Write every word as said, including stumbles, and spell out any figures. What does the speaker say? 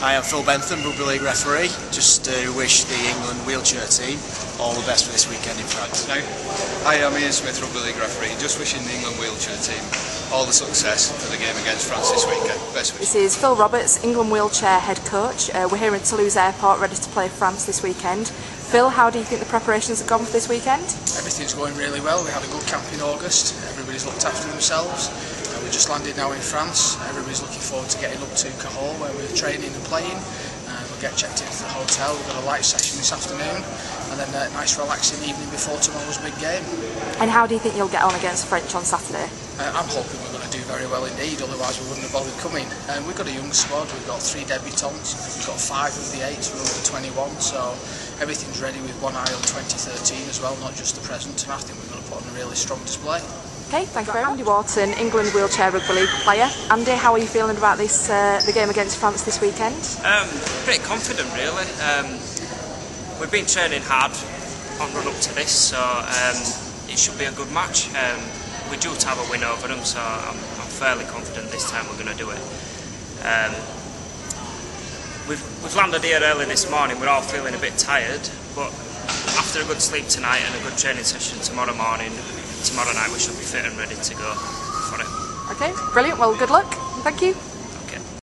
I am Phil Bentham, rugby league referee. Just uh, wish the England wheelchair team all the best for this weekend in France. No. Hi, I'm Ian Smith, rugby league referee. Just wishing the England wheelchair team all the success for the game against France this weekend. Best wishes. This is Phil Roberts, England wheelchair head coach. Uh, we're here in Toulouse Airport, ready to play France this weekend. Phil, how do you think the preparations have gone for this weekend? Everything's going really well. We had a good camp in August. Everybody's looked after themselves. We just landed now in France. Everybody's looking forward to getting up to Cahors where we're training and playing. Um, we'll get checked into the hotel. We've got a light session this afternoon and then a nice relaxing evening before tomorrow's big game. And how do you think you'll get on against French on Saturday? Uh, I'm hoping we're going to do very well indeed, otherwise we wouldn't have bothered coming. Um, we've got a young squad, we've got three debutants, we've got five of the eight, we're under twenty-one, so everything's ready with one eye on twenty thirteen as well, not just the present, and I think we're going to put on a really strong display. Okay, thank you very much. Andy Wharton, England wheelchair rugby league player. Andy, how are you feeling about this uh, the game against France this weekend? Um, pretty confident, really. Um, we've been training hard on run up to this, so um, it should be a good match. Um, we're due to have a win over them, so I'm, I'm fairly confident this time we're going to do it. Um, we've, we've landed here early this morning. We're all feeling a bit tired, but after a good sleep tonight and a good training session tomorrow morning, tomorrow night we should be fit and ready to go for it. Okay, brilliant. Well, good luck. Thank you.